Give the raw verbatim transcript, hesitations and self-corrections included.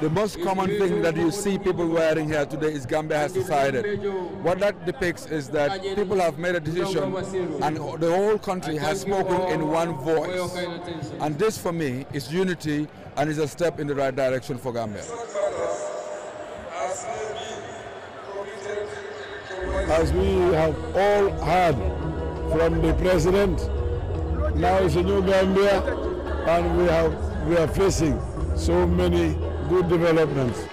The most common thing that you see people wearing here today is Gambia has decided. What that depicts is that people have made a decision and the whole country has spoken in one voice. And this for me is unity and is a step in the right direction for Gambia. As we have all heard from the president, now it's a new Gambia and we, have, we are facing so many good developments.